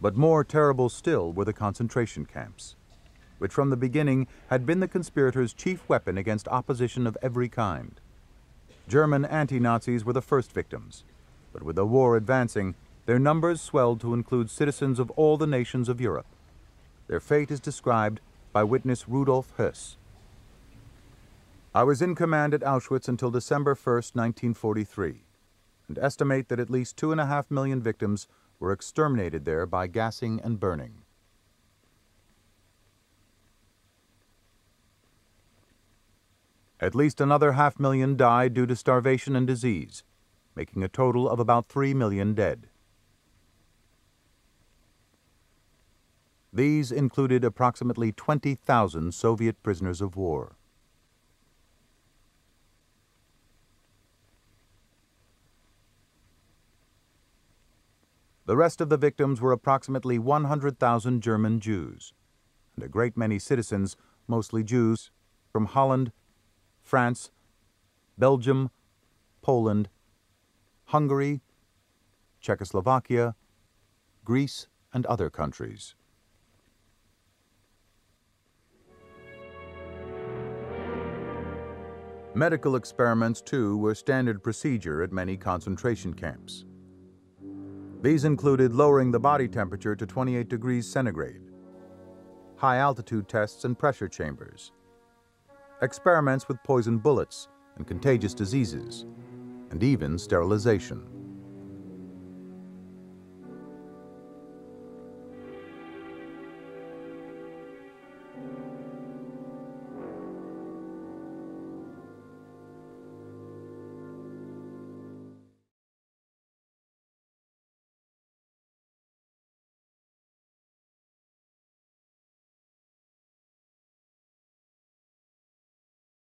But more terrible still were the concentration camps, which from the beginning had been the conspirators' chief weapon against opposition of every kind. German anti-Nazis were the first victims, but with the war advancing, their numbers swelled to include citizens of all the nations of Europe. Their fate is described by witness Rudolf Hoess. I was in command at Auschwitz until December 1st, 1943, and estimate that at least 2.5 million victims were exterminated there by gassing and burning. At least another 500,000 died due to starvation and disease, making a total of about 3 million dead. These included approximately 20,000 Soviet prisoners of war. The rest of the victims were approximately 100,000 German Jews, and a great many citizens, mostly Jews, from Holland, France, Belgium, Poland, Hungary, Czechoslovakia, Greece, and other countries. Medical experiments, too, were standard procedure at many concentration camps. These included lowering the body temperature to 28 degrees centigrade, high-altitude tests and pressure chambers, experiments with poison bullets and contagious diseases, and even sterilization.